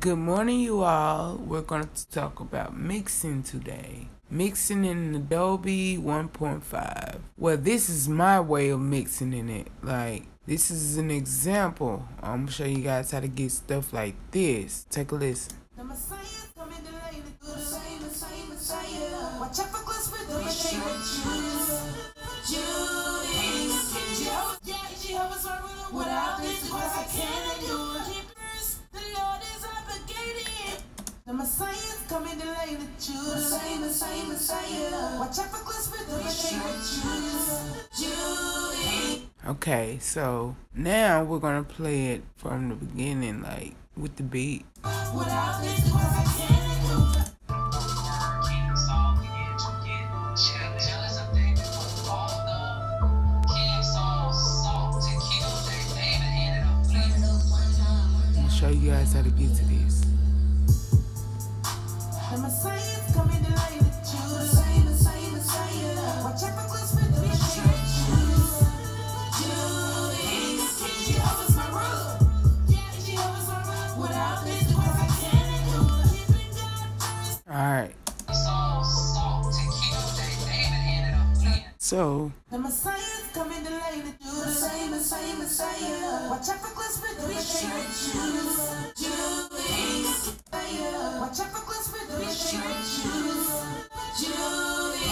Good morning, you all. We're going to talk about mixing today. Mixing in Adobe 1.5. Well, this is my way of mixing in it. Like, this is an example. I'm going to show you guys how to get stuff like this. Take a listen. Okay, so now we're gonna play it from the beginning, like with the beat. I'll show you guys how to get to this. Alright. So the Messiah is coming to lay the Messiah. Watch out for Glitz with the Jews. Watch out for Glitz with the Jews.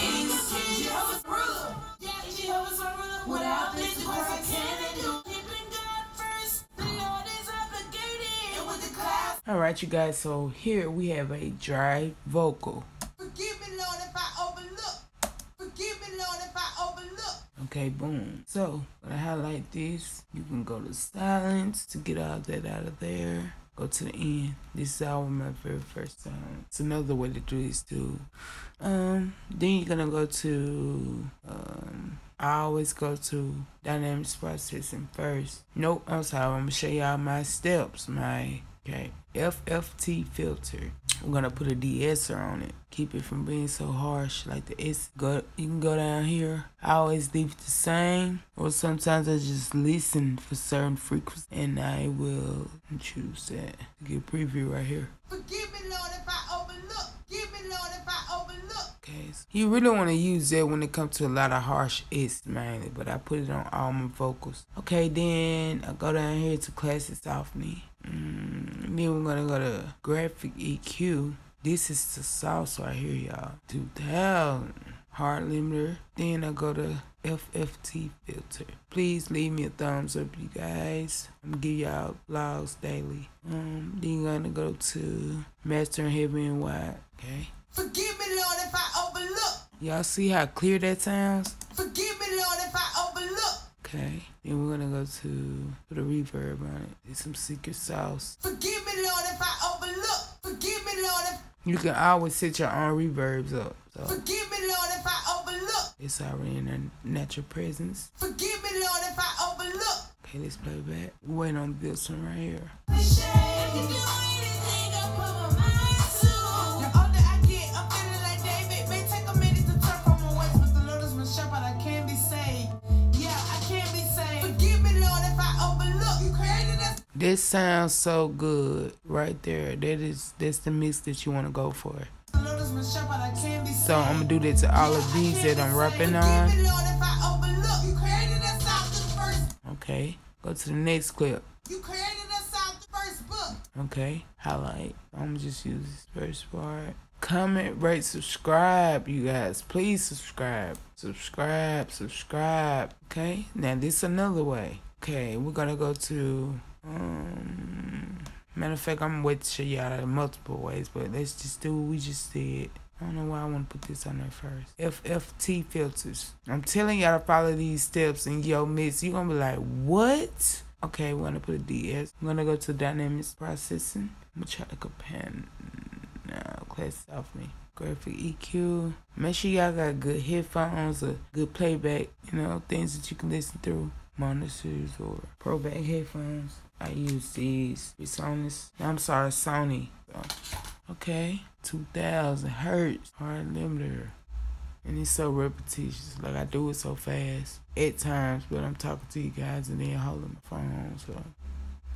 Jehovah's my ruler. Yeah, Jehovah's my ruler. Without this, of course I can't do. He bring God first. The Lord is obligated. And with the clouds. Alright, you guys, so here we have a dry vocal. Forgive me, Lord, if I overlook. Forgive me, Lord, if I overlook. Okay, boom. So, when I highlight this, you can go to silence to get all that out of there. Go to the end. This is all my very first time. It's another way to do this too. Then you're gonna go to I always go to dynamics processing first. Nope, I'm sorry, I'm gonna show y'all my steps, FFT filter. I'm gonna put a de-esser on it. Keep it from being so harsh like the S. You can go down here. I always leave it the same, or sometimes I just listen for certain frequencies and I will choose that. Get a preview right here. Forgive me, Lord, if I overlook. Give me, Lord, if I overlook. Okay, so you really want to use that when it comes to a lot of harsh S mainly, but I put it on all my vocals. Okay, then I go down here to classic softening. Then we're gonna go to graphic EQ. This is the sauce right here, y'all. 2000 hard limiter. Then I go to FFT filter. Please leave me a thumbs up, you guys. I'm gonna give y'all vlogs daily. Then you're gonna go to mastering heavy and wide. Okay. Forgive me, Lord, if I overlook. Y'all see how clear that sounds? Forgive me, Lord, if I overlook. Okay, then we're gonna go to put a reverb on it. There's some secret sauce. Forgive me, Lord, if I overlook. Forgive me, Lord, if you can always set your own reverbs up. So. Forgive me, Lord, if I overlook. It's already in a natural presence. Forgive me, Lord, if I overlook. Okay, let's play back. We're waiting on this one right here. This sounds so good right there. That's the mix that you want to go for. So I'm going to do that to all of these that I'm rapping on. Okay, go to the next clip. Okay, highlight. I'm going to just use this first part. Comment, rate, subscribe, you guys. Please subscribe. Subscribe. Okay, now this is another way. Okay, we're going to go to... matter of fact, I'm going to show y'all multiple ways, but let's just do what we just did. I don't know why I want to put this on there first. FFT filters. I'm telling y'all to follow these steps and yo mix. You're going to be like, what? Okay, we're going to put a DS. I'm going to go to dynamics processing. I'm going to try to compare now. Class off me. Graphic EQ. Make sure y'all got good headphones or good playback, you know, things that you can listen through. Monitors or ProBank headphones. I use these. Sony. So, okay, 2000 hertz hard limiter, and it's so repetitious. Like I do it so fast at times, but I'm talking to you guys and then holding my phone. So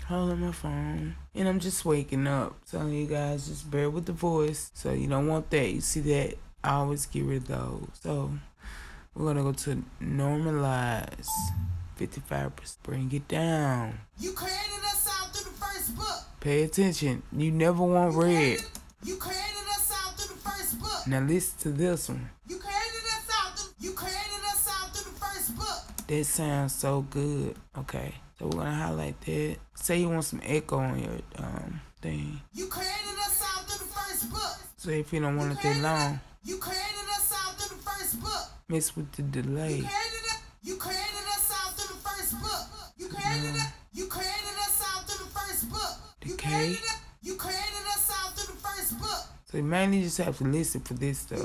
holding my phone, and I'm just waking up. So you guys just bear with the voice. So you don't want that. You see that? I always get rid of those. So we're gonna go to normalize 55%. Bring it down. You created us all through the first book. Pay attention. You never want red. You created us all through the first book. Now listen to this one. That sounds so good. Okay, so we're gonna highlight that. Say you want some echo on your thing. You created us all through the first book. So if you don't want it that long, you created us all through the first book. Mess with the delay. You created us all through the first book. You created us. You created us all through the first book. You created us. You created us all through the first book. So you mainly just have to listen for this stuff.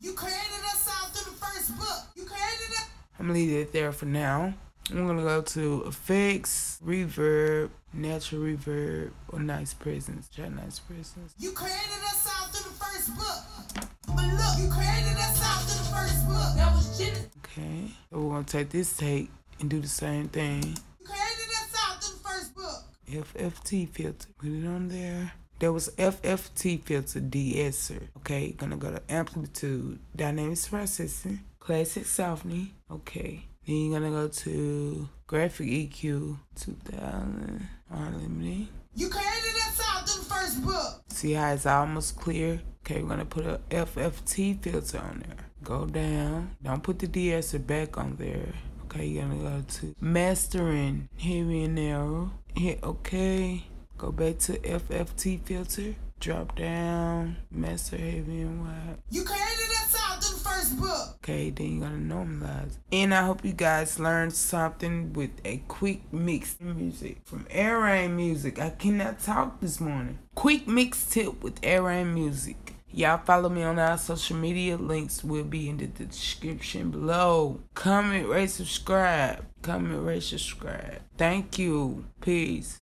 You created us all through the first book. You created us. I'm gonna leave it there for now. I'm gonna go to effects, reverb, natural reverb, or nice presence. Try nice presence. You created us all through the first book. But look, you created us all through the first book. That was shit. Okay, so we're gonna take this tape and do the same thing. You created us all through the first book. FFT filter. Put it on there. There was FFT filter de-esser. Okay, gonna go to amplitude, dynamics processing, classic softening. Okay, then you're gonna go to graphic EQ 2000, hard limiter. You created us all through the first book. See how it's almost clear? Okay, we're gonna put a FFT filter on there. Go down. Don't put the de-esser back on there. Okay, you're gonna go to mastering, heavy and narrow. Hit okay. Go back to FFT filter. Drop down, master heavy and wide. You created us all through the first book. Okay, then you're gonna normalize. And I hope you guys learned something with a quick mix music from Air Rain Music. I cannot talk this morning. Quick mix tip with Air Rain Music. Y'all follow me on our social media. Links will be in the description below. Comment, rate, subscribe. Comment, rate, subscribe. Thank you. Peace.